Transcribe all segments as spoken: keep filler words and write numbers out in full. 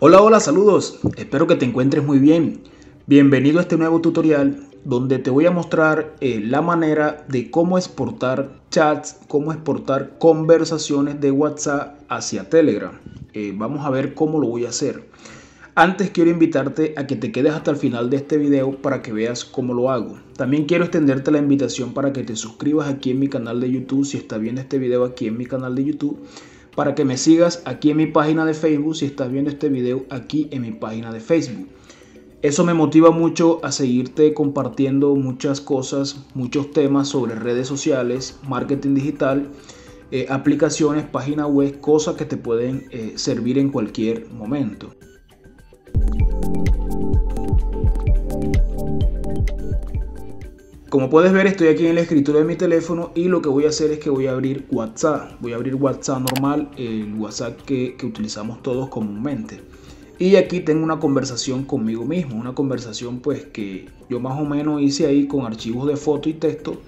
Hola, hola, saludos. Espero que te encuentres muy bien. Bienvenido a este nuevo tutorial donde te voy a mostrar eh, la manera de cómo exportar chats, cómo exportar conversaciones de WhatsApp hacia Telegram. Eh, vamos a ver cómo lo voy a hacer. Antes quiero invitarte a que te quedes hasta el final de este video para que veas cómo lo hago. También quiero extenderte la invitación para que te suscribas aquí en mi canal de YouTube, si estás viendo este video aquí en mi canal de YouTube. Para que me sigas aquí en mi página de Facebook, si estás viendo este video aquí en mi página de Facebook. Eso me motiva mucho a seguirte compartiendo muchas cosas, muchos temas sobre redes sociales, marketing digital, eh, aplicaciones, páginas web, cosas que te pueden eh, servir en cualquier momento. Como puedes ver, estoy aquí en la escritura de mi teléfono y lo que voy a hacer es que voy a abrir WhatsApp. Voy a abrir WhatsApp normal, el WhatsApp que, que utilizamos todos comúnmente. Y aquí tengo una conversación conmigo mismo, una conversación pues que yo más o menos hice ahí con archivos de foto y texto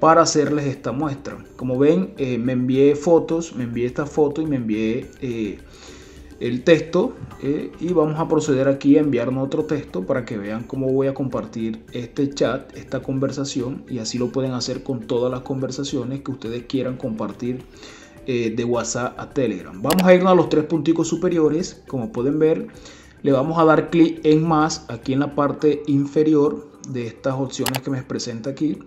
para hacerles esta muestra. Como ven, eh, me envié fotos, me envié esta foto y me envié eh, el texto eh, y vamos a proceder aquí a enviarnos otro texto para que vean cómo voy a compartir este chat, esta conversación, y así lo pueden hacer con todas las conversaciones que ustedes quieran compartir eh, de WhatsApp a Telegram. Vamos a irnos a los tres punticos superiores, como pueden ver, le vamos a dar clic en más aquí en la parte inferior de estas opciones que me presenta aquí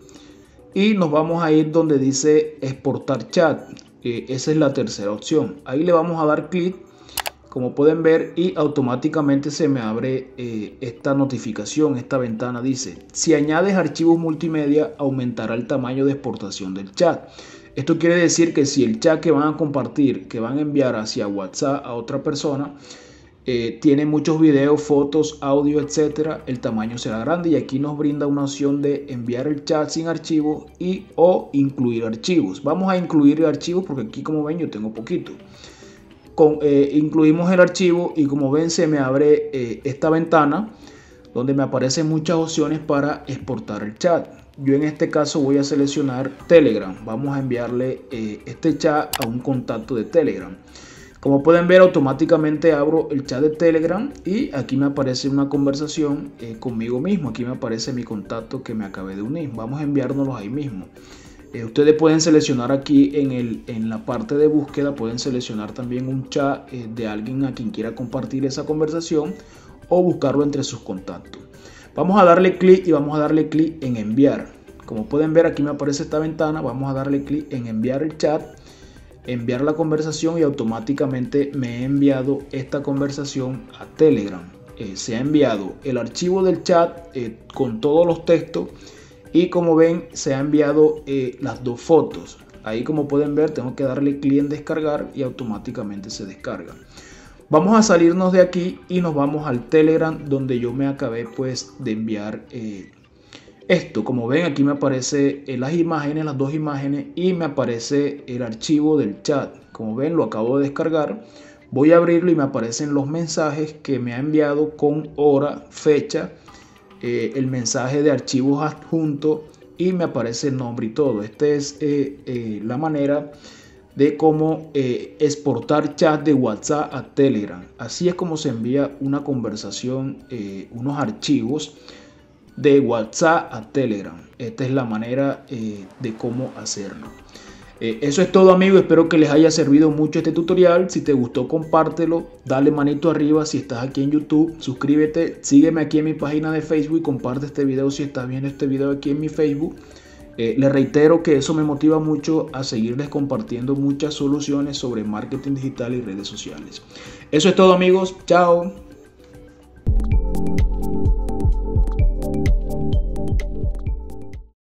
y nos vamos a ir donde dice exportar chat, eh, esa es la tercera opción, ahí le vamos a dar clic. Como pueden ver, y automáticamente se me abre eh, esta notificación, esta ventana dice, si añades archivos multimedia, aumentará el tamaño de exportación del chat. Esto quiere decir que si el chat que van a compartir, que van a enviar hacia WhatsApp a otra persona, eh, tiene muchos videos, fotos, audio, etcétera, el tamaño será grande y aquí nos brinda una opción de enviar el chat sin archivos y o incluir archivos. Vamos a incluir archivos porque aquí como ven yo tengo poquito. Con, eh, incluimos el archivo y como ven se me abre eh, esta ventana donde me aparecen muchas opciones para exportar el chat. Yo en este caso voy a seleccionar Telegram. Vamos a enviarle eh, este chat a un contacto de Telegram. Como pueden ver, automáticamente abro el chat de Telegram y aquí me aparece una conversación eh, conmigo mismo. Aquí me aparece mi contacto que me acabé de unir. Vamos a enviárnoslos ahí mismo. Eh, ustedes pueden seleccionar aquí en, el, en la parte de búsqueda, pueden seleccionar también un chat eh, de alguien a quien quiera compartir esa conversación o buscarlo entre sus contactos. Vamos a darle clic y vamos a darle clic en enviar. Como pueden ver, aquí me aparece esta ventana, vamos a darle clic en enviar el chat, enviar la conversación y automáticamente me he enviado esta conversación a Telegram. Eh, se ha enviado el archivo del chat eh, con todos los textos. Y como ven, se ha enviado eh, las dos fotos. Ahí como pueden ver, tengo que darle clic en descargar y automáticamente se descarga. Vamos a salirnos de aquí y nos vamos al Telegram donde yo me acabé pues de enviar eh, esto. Como ven, aquí me aparecen eh, las imágenes, las dos imágenes y me aparece el archivo del chat. Como ven, lo acabo de descargar. Voy a abrirlo y me aparecen los mensajes que me ha enviado con hora, fecha. Eh, el mensaje de archivos adjunto y me aparece el nombre y todo. Esta es eh, eh, la manera de cómo eh, exportar chat de WhatsApp a Telegram. Así es como se envía una conversación, eh, unos archivos de WhatsApp a Telegram. Esta es la manera eh, de cómo hacerlo. Eh, eso es todo, amigos. Espero que les haya servido mucho este tutorial. Si te gustó, compártelo, dale manito arriba si estás aquí en YouTube, suscríbete, sígueme aquí en mi página de Facebook y comparte este video si estás viendo este video aquí en mi Facebook. Eh, les reitero que eso me motiva mucho a seguirles compartiendo muchas soluciones sobre marketing digital y redes sociales. Eso es todo, amigos. Chao.